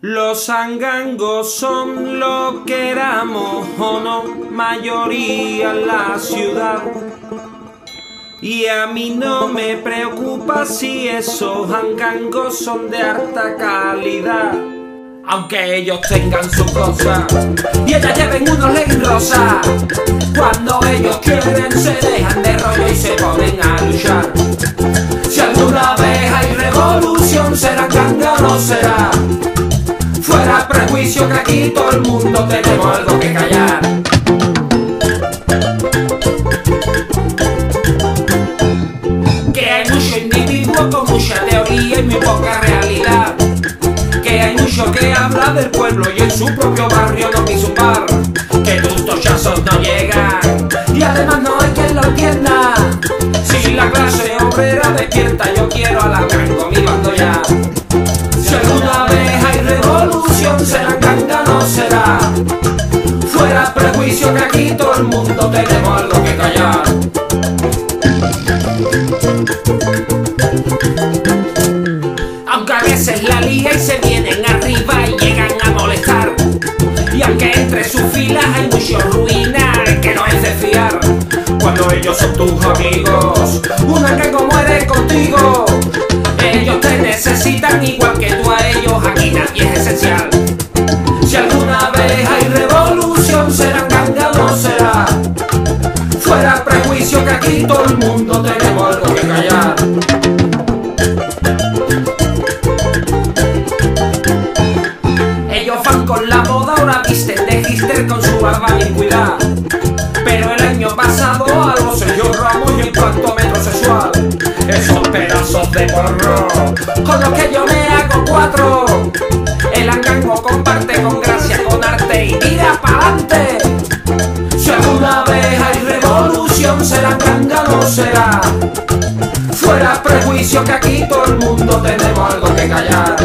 Los angangos son, lo queramos o no, mayoría en la ciudad. Y a mí no me preocupa si esos angangos son de alta calidad. Aunque ellos tengan sus cosas y ellas lleven unos leggings rosa, cuando ellos quieren se dejan de rollo y se ponen a luchar. Si alguna vez hay revolución, será ganga o no será. Fuera prejuicio, que aquí todo el mundo tenemos algo que callar. Que hay mucho individuo con mucha teoría y muy poca realidad. Que hay mucho que habla del pueblo y en su propio barrio no quiso un par. Que tus tochazos no llegan y además no hay quien lo entienda. Si la clase obrera despierta, yo quiero a la gran con mi bando ya. Si alguna vez hay revolución, será ganga, no será. Fuera prejuicio, que aquí todo el mundo tenemos algo que callar. Aunque a veces la lía y se vienen arriba y llegan a molestar. Y aunque entre sus filas hay mucho ruina que no es de fiar. Cuando ellos son tus amigos, un angango muere contigo. Ellos te necesitan igual que tú a ellos, aquí nadie es esencial. Si alguna vez hay revolución, será ganga, no será. Fuera prejuicio, que aquí todo el mundo tenemos algo que callar. Ellos van con la moda, ahora visten de hipster con su barba y cuidado. Pero el año pasado a los sellos Ramos y el pacto metrosexual, esos pedazos de porro con los que yo me hago cuatro. El angango comparte con gracia, con arte y tira pa'lante. Si alguna vez hay revolución, será ganga, no será. Fuera prejuicio, que aquí todo el mundo tenemos algo que callar.